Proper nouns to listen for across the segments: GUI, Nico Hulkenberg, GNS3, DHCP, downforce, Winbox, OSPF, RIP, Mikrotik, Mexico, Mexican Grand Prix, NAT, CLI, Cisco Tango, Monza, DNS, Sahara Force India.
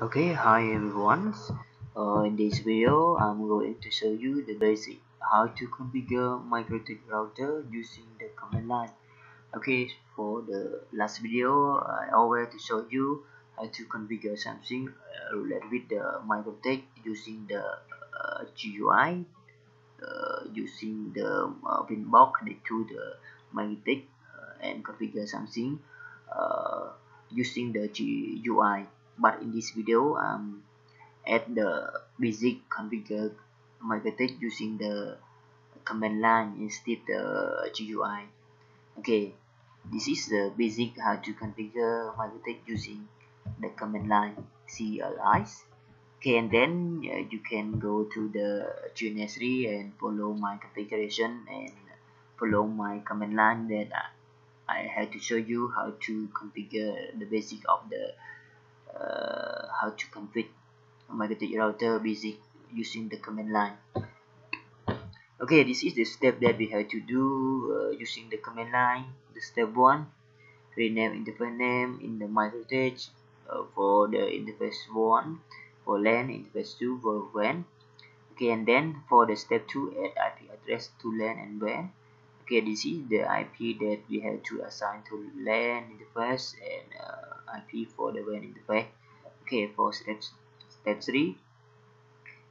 Okay, hi everyone. In this video, I'm going to show you the basic how to configure Mikrotik router using the command line. Okay, for the last video, I already showed you how to configure something related with the Mikrotik using the GUI, using the Winbox to the Mikrotik, and configure something using the GUI. But in this video, add the basic configure Mikrotik using the command line instead the GUI. Okay, this is the basic how to configure Mikrotik using the command line CLIs. Okay, and then you can go to the GNS3 and follow my configuration and follow my command line that I had to show you how to configure the basic of the how to configure Mikrotik router basic using the command line. Okay, this is the step that we have to do using the command line. The step 1, rename interface name in the Mikrotik for the interface 1, for LAN, interface 2 for WAN. Okay, and then for the step 2, add IP address to LAN and WAN. Okay, this is the IP that we have to assign to LAN interface and IP for the WAN interface. Okay, for step 3,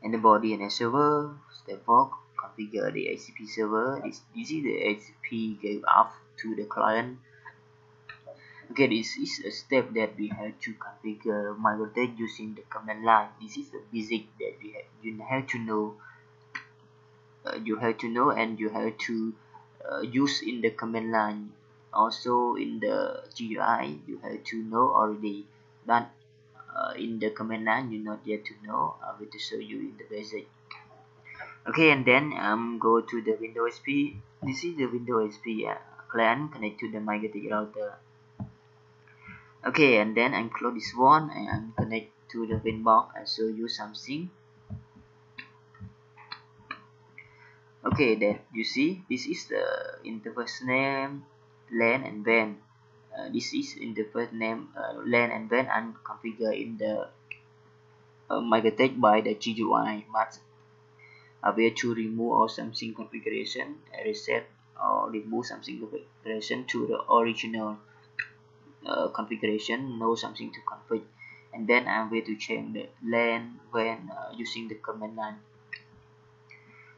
enable DNS server. Step 4, configure the DHCP server. This is the DHCP gave up to the client. Okay, this is a step that we have to configure Mikrotik using the command line. This is the basic that you have to know and you have to use in the command line. Also in the GUI you have to know already, but in the command line you not yet to know. I will show you in the basic. Okay, and then go to the Windows SP. This is the Windows SP client connect to the Mikrotik router. Okay, and then I close this one and I'm connect to the Winbox and show you something. Okay, there you see this is the interface name, LAN and WAN. This is interface name, LAN and WAN, and configure in the Mikrotik by the GUI, but I will to remove or something configuration, reset or remove something configuration to the original configuration, know something to configure. And then I will to change the LAN WAN using the command line.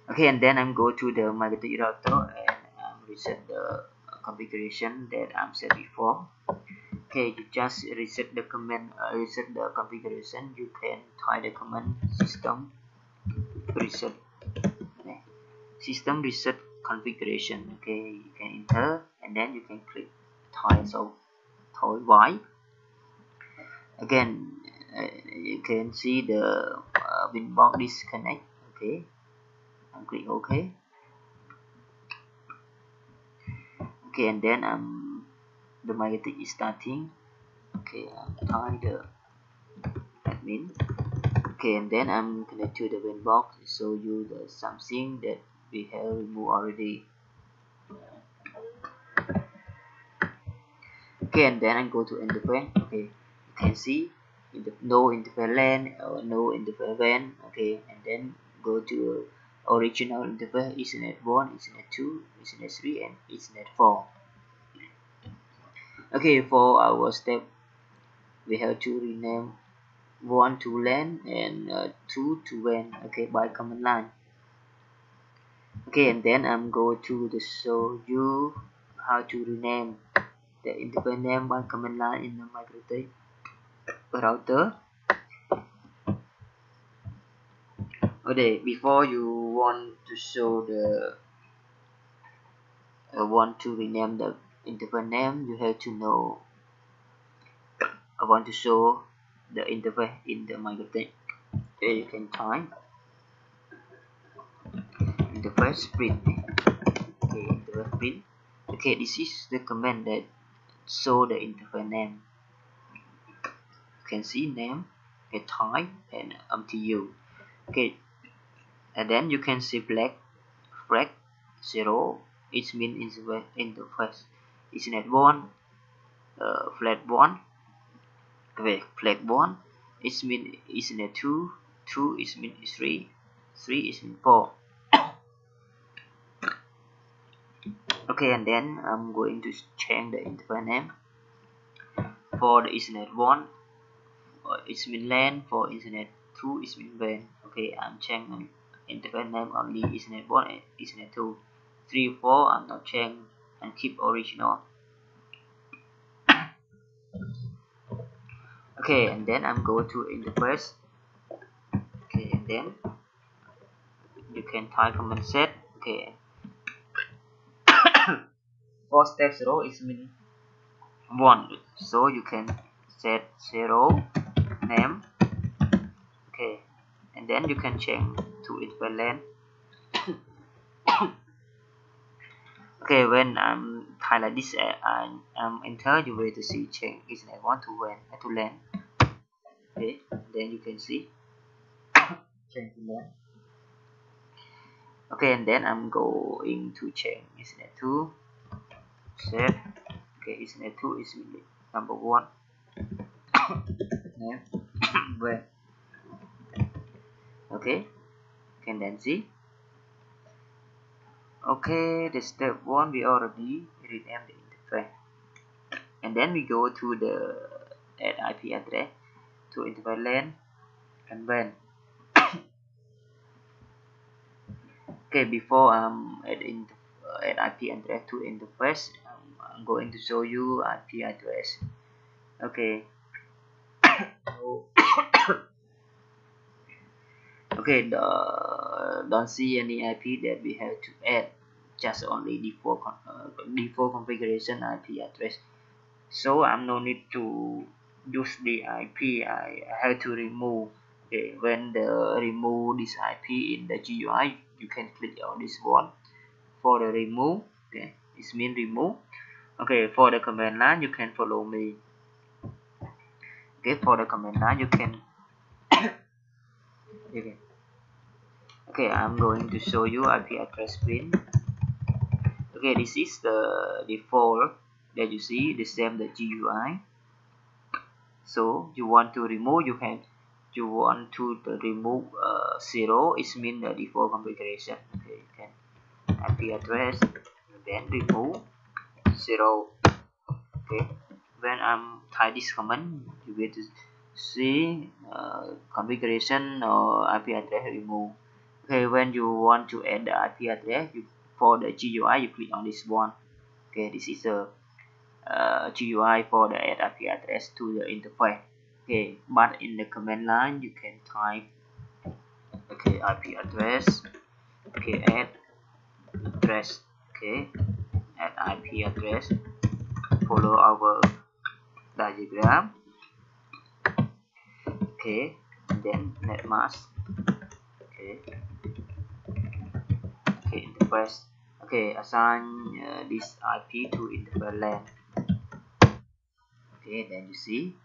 Okay, and then I'm go to the Mikrotik router and reset the configuration that I'm set before. Okay, you just reset the command, reset the configuration. You can try the command system reset, okay. System reset configuration. Okay, you can enter and then you can click try. So try Y again. You can see the Winbox disconnect. Okay, and click OK. Okay, and then the Mikrotik is starting. Okay, I'm try the admin. Okay, and then I'm connect to the Winbox to show you the something that we have removed already. Okay, and then I go to interface. Okay, you can see no interface LAN or no interface WAN. Okay, and then go to original interface is Ethernet 1, Ethernet 2, Ethernet 3 and Ethernet 4. Okay, for our step we have to rename 1 to LAN and 2 to WAN. Okay, by command line. Okay, and then I'm go to the show you how to rename the interface name by command line in the Mikrotik router. Okay, before you want to show the want to rename the interface name, you have to know I want to show the interface in the Mikrotik. Okay, you can type interface print. Okay, interface print. Okay, this is the command that show the interface name. You can see name, okay, type and MTU. Okay, and then you can see black flag 0, it means interface Ethernet 1, flat 1, okay, flag 1, It means it's in a 2, 2 is mean 3, 3 is mean 4. Okay, and then I'm going to change the interface name. For the Ethernet 1, it's mean LAN. For Ethernet 2, it's mean WAN. Okay, I'm changing interface name only Ethernet 1 and Ethernet 2. 3, 4, I'm not changing and keep original. Okay, and then I'm going to interface. Okay, and then you can type command set. Okay. For step 0 is mean 1, so you can set 0 name. Okay, and then you can change to it by LAN. Okay, when I'm highlight this and enter, you will to see change is I want to WAN to LAN. Okay, then you can see change to LAN. Okay, and then I'm going to change Ethernet 2. Set. Okay, Ethernet 2 is number 1. Name. WAN. Okay, can then see. Okay, the step 1 we already rename the interface, and then we go to the add IP address to interface LAN and WAN. Okay, before add IP address to interface, I'm going to show you IP address. Okay. Okay, don't see any IP that we have to add, just only default configuration IP address. So I'm no need to use the IP. I have to remove. Okay, when the remove this IP in the GUI, you can click on this one for the remove. Okay, it's mean remove. Okay, for the command line, you can follow me. Okay, for the command line, you can. Okay, I'm going to show you IP address screen. Okay, this is the default that you see, the same the GUI. So you want to remove, you want to remove 0, it means the default configuration. Okay, you can IP address then remove 0. Okay, when I'm type this command, you will see configuration or IP address remove. Okay, when you want to add the IP address, for the GUI, you click on this one. Okay, this is the GUI for the add IP address to the interface. Okay, but in the command line, you can type okay IP address. Okay, add address. Okay, add IP address. Follow our diagram. Okay, and then net mask. Okay, okay, interface. Okay, assign this IP to interface LAN. Okay, then you see.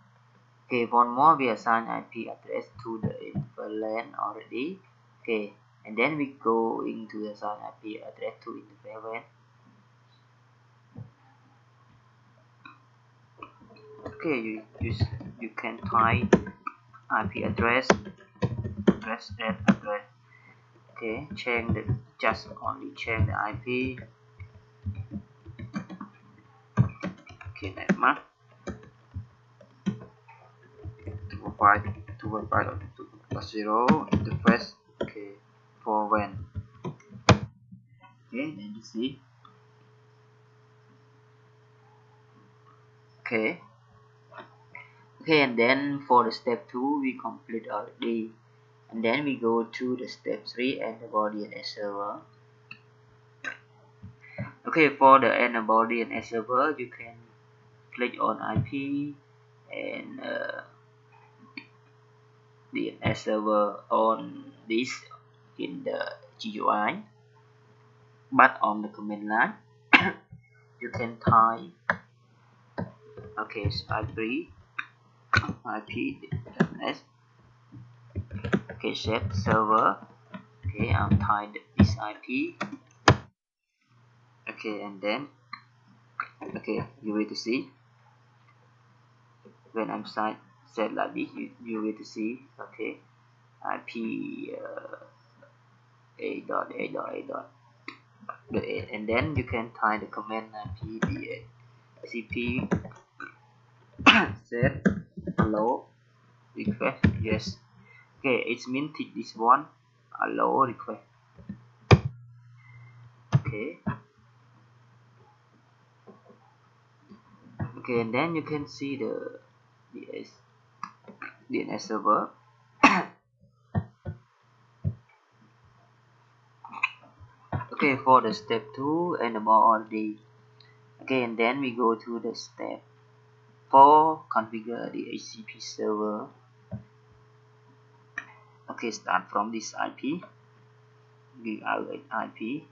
Okay, one more we assign IP address to the interface LAN already. Okay, and then we go into assign IP address to interface WAN. Okay, you can type IP address. Okay, change the only change the IP. Okay, netmask 2.5.2.0 interface. Okay, for WAN. Okay, then you see. Okay. Okay, and then for the step 2 we complete already, and then we go to the step 3 and enable DNS server. Okay, for the enable DNS server, you can click on IP and DNS server on this in the GUI, but on the command line you can type okay IP DNS. Okay, set server. Okay, I'm type this IP. Okay, and then okay, you will to see when I'm said like this, you will see, okay, IP A.A.A. and then you can type the command IP DHCP set allow request yes. Okay, it's mean tick this one, allow request. Okay. Okay, and then you can see the DNS server. Okay, for the step 2 and about the okay, and then we go to the step 4, configure the DHCP server. Okay, start from this IP, GUI IP.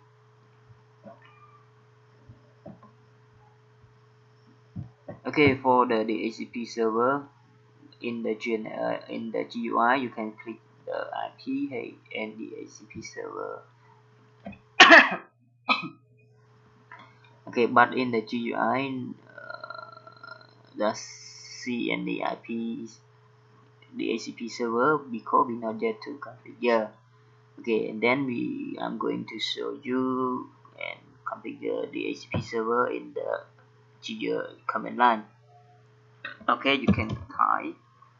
Okay, for the DHCP server in the GUI, you can click the IP and DHCP server. Okay, but in the GUI, the CLI IP is DHCP server because we not yet to configure. Okay, and then I'm going to show you and configure the DHCP server in the command line. Okay, you can type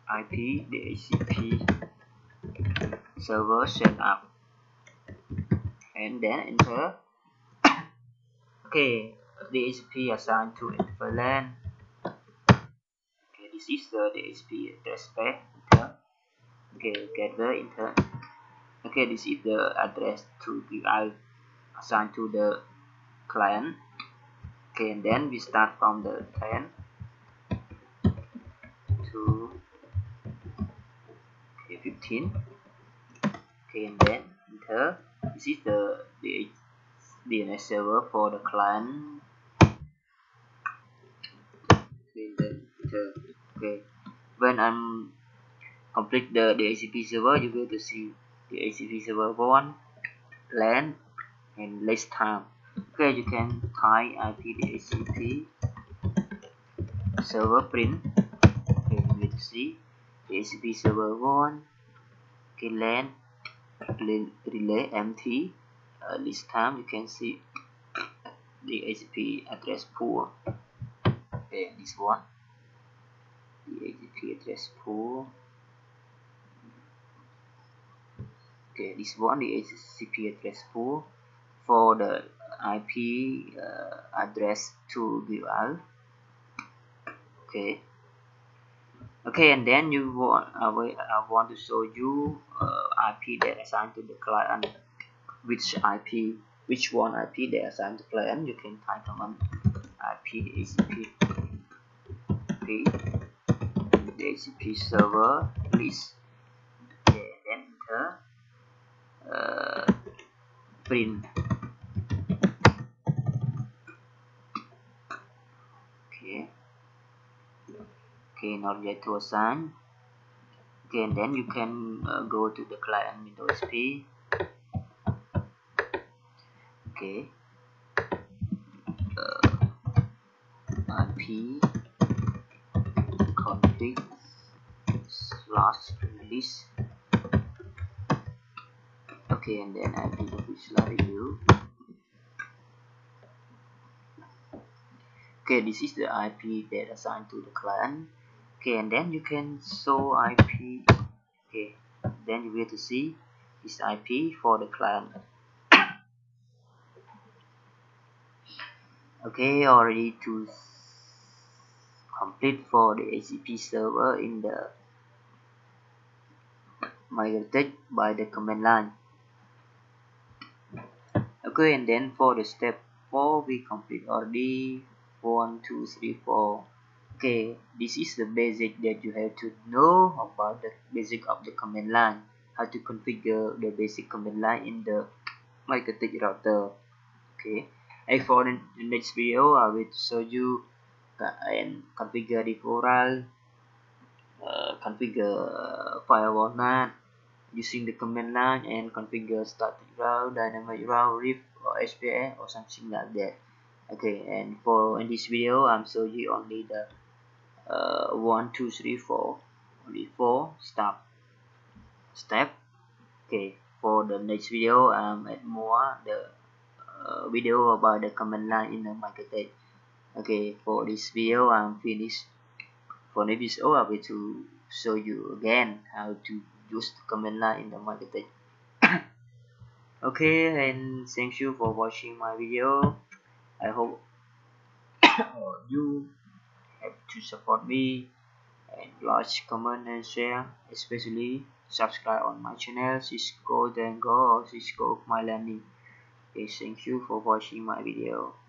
IP DHCP server setup and then enter. Okay, DHCP assigned to interface. Okay, this is the DHCP address space. Okay, gather enter. Okay, this is the address to GUI assigned to the client. Okay, and then we start from the 10 to 15. Okay, and then enter. This is the DNS server for the client. Okay, then enter. Okay, when I'm complete the DHCP server, you go to see the DHCP server 1, LAN, and last time. Okay, you can type IP DHCP server print. Okay, you will see DHCP server 1. Okay, LAN relay empty. This time you can see DHCP address pool. Okay, this one DHCP address pool. Okay, this one DHCP address pool for the IP address to GUI. Okay. Okay, and then you want I want to show you IP that assigned to the client. Which one IP that assigned to client? You can type command IP DHCP server list. Okay, then enter. Print. Okay, not yet to assign. Okay, and then you can go to the client with OSPF. Okay, IP config /list. Okay, and then IP config /review. Okay, this is the IP that assigned to the client. Okay, and then you can show IP. Okay, then you will to see this IP for the client. Okay, already to complete for the DHCP server in the Mikrotik by the command line. Okay, and then for the step 4 we complete already 1, 2, 3, 4. Okay, this is the basic that you have to know about the basic of the command line, how to configure the basic command line in the Mikrotik router. Okay, and for the next video, I will show you and configure the coral, configure firewall NAT using the command line, and configure static route, dynamic route, RIP, or OSPF, or something like that. Okay, and in this video, I'm showing you only the 1, 2, 3, 4. before step. Okay, for the next video, add more the video about the command line in the Mikrotik. Okay, for this video I'm finished. For next video I will to show you again how to use the command line in the Mikrotik. Okay, and thank you for watching my video. I hope you have to support me and like, comment and share, especially subscribe on my channel Cisco Tango or Cisco My Learning. Okay, thank you for watching my video.